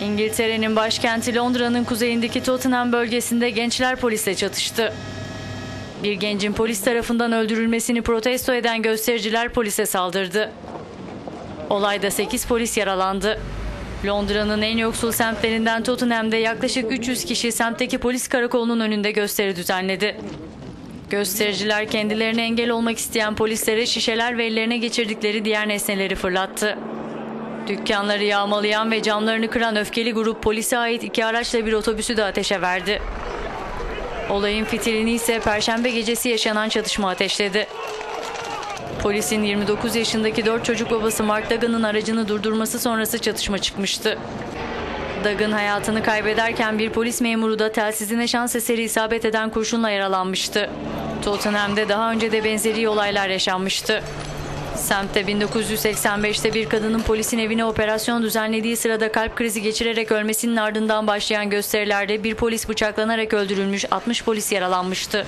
İngiltere'nin başkenti Londra'nın kuzeyindeki Tottenham bölgesinde gençler polisle çatıştı. Bir gencin polis tarafından öldürülmesini protesto eden göstericiler polise saldırdı. Olayda 8 polis yaralandı. Londra'nın en yoksul semtlerinden Tottenham'de yaklaşık 300 kişi semtteki polis karakolunun önünde gösteri düzenledi. Göstericiler kendilerine engel olmak isteyen polislere şişeler ve ellerine geçirdikleri diğer nesneleri fırlattı. Dükkanları yağmalayan ve camlarını kıran öfkeli grup polise ait 2 araçla bir otobüsü de ateşe verdi. Olayın fitilini ise Perşembe gecesi yaşanan çatışma ateşledi. Polisin 29 yaşındaki 4 çocuk babası Mark Duggan'ın aracını durdurması sonrası çatışma çıkmıştı. Duggan hayatını kaybederken bir polis memuru da telsizine şans eseri isabet eden kurşunla yaralanmıştı. Tottenham'de daha önce de benzeri olaylar yaşanmıştı. Semtte 1985'te bir kadının polisin evine operasyon düzenlediği sırada kalp krizi geçirerek ölmesinin ardından başlayan gösterilerde bir polis bıçaklanarak öldürülmüş, 60 polis yaralanmıştı.